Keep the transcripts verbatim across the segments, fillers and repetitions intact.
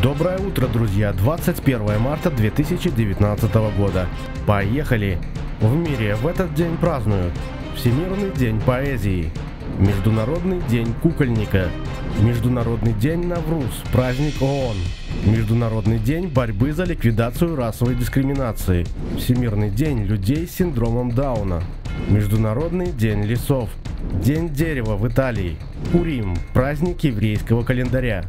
Доброе утро, друзья! двадцать первое марта две тысячи девятнадцатого года. Поехали! В мире в этот день празднуют Всемирный день поэзии, Международный день кукольника, Международный день Навруз, праздник ООН, Международный день борьбы за ликвидацию расовой дискриминации, Всемирный день людей с синдромом Дауна, Международный день лесов, День дерева в Италии, Пурим, праздник еврейского календаря,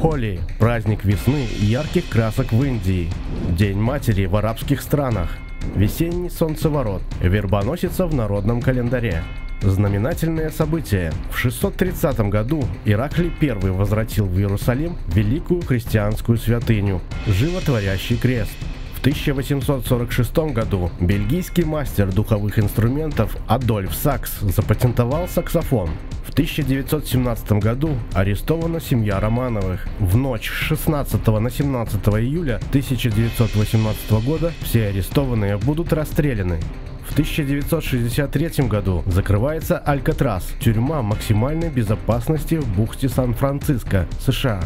Холи, праздник весны и ярких красок в Индии, День матери в арабских странах, весенний солнцеворот, Вербоносица в народном календаре. Знаменательное событие. В шестьсот тридцатом году Ираклий Первый возвратил в Иерусалим великую христианскую святыню – Животворящий Крест. В тысяча восемьсот сорок шестом году бельгийский мастер духовых инструментов Адольф Сакс запатентовал саксофон. В тысяча девятьсот семнадцатом году арестована семья Романовых. В ночь с шестнадцатого на семнадцатое июля тысяча девятьсот восемнадцатого года все арестованные будут расстреляны. В тысяча девятьсот шестьдесят третьем году закрывается Алькатрас, тюрьма максимальной безопасности в бухте Сан-Франциско, США.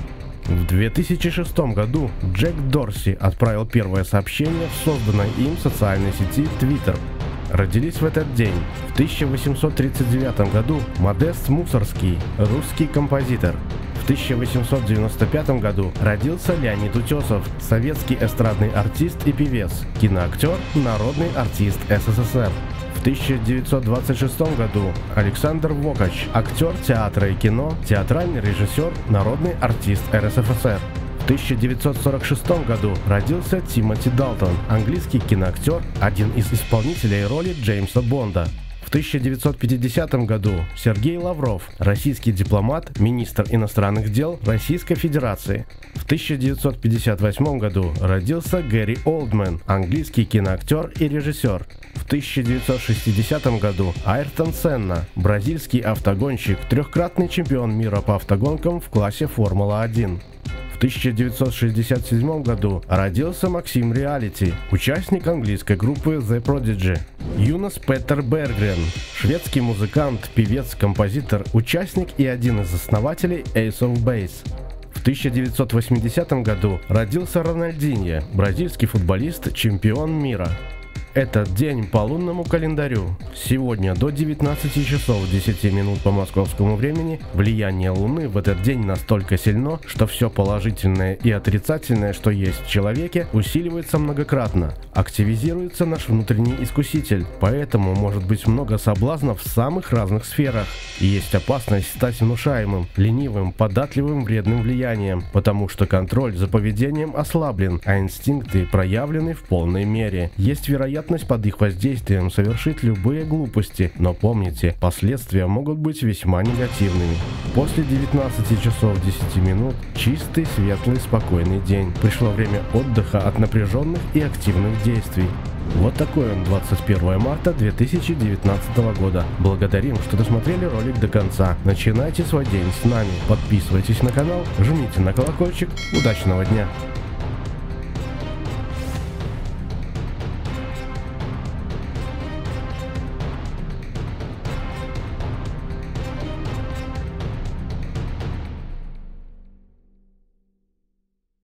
В две тысячи шестом году Джек Дорси отправил первое сообщение в созданной им социальной сети Twitter. Родились в этот день в тысяча восемьсот тридцать девятом году Модест Мусоргский, русский композитор. В тысяча восемьсот девяносто пятом году родился Леонид Утесов, советский эстрадный артист и певец, киноактер, народный артист СССР. В тысяча девятьсот двадцать шестом году Александр Вокач, актер театра и кино, театральный режиссер, народный артист РСФСР. В тысяча девятьсот сорок шестом году родился Тимоти Далтон, английский киноактер, один из исполнителей роли Джеймса Бонда. В тысяча девятьсот пятидесятом году Сергей Лавров, российский дипломат, министр иностранных дел Российской Федерации. В тысяча девятьсот пятьдесят восьмом году родился Гэри Олдмен, английский киноактер и режиссер. В тысяча девятьсот шестидесятом году Айртон Сенна, бразильский автогонщик, трехкратный чемпион мира по автогонкам в классе Формула один. В тысяча девятьсот шестьдесят седьмом году родился Максим Реалити, участник английской группы The Prodigy. Юнас Петтер Берггрен, шведский музыкант, певец, композитор, участник и один из основателей Ace of Base. В тысяча девятьсот восьмидесятом году родился Роналдиньо, бразильский футболист, чемпион мира. Этот день по лунному календарю. Сегодня до девятнадцати часов десяти минут по московскому времени влияние Луны в этот день настолько сильно, что все положительное и отрицательное, что есть в человеке, усиливается многократно. Активизируется наш внутренний искуситель, поэтому может быть много соблазнов в самых разных сферах. И есть опасность стать внушаемым, ленивым, податливым вредным влиянием, потому что контроль за поведением ослаблен, а инстинкты проявлены в полной мере. Есть вероятность под их воздействием совершить любые глупости, но помните, последствия могут быть весьма негативными. После девятнадцати часов десяти минут чистый, светлый, спокойный день. Пришло время отдыха от напряженных и активных действий. Вот такой он двадцать первое марта две тысячи девятнадцатого года. Благодарим, что досмотрели ролик до конца. Начинайте свой день с нами. Подписывайтесь на канал, жмите на колокольчик. Удачного дня!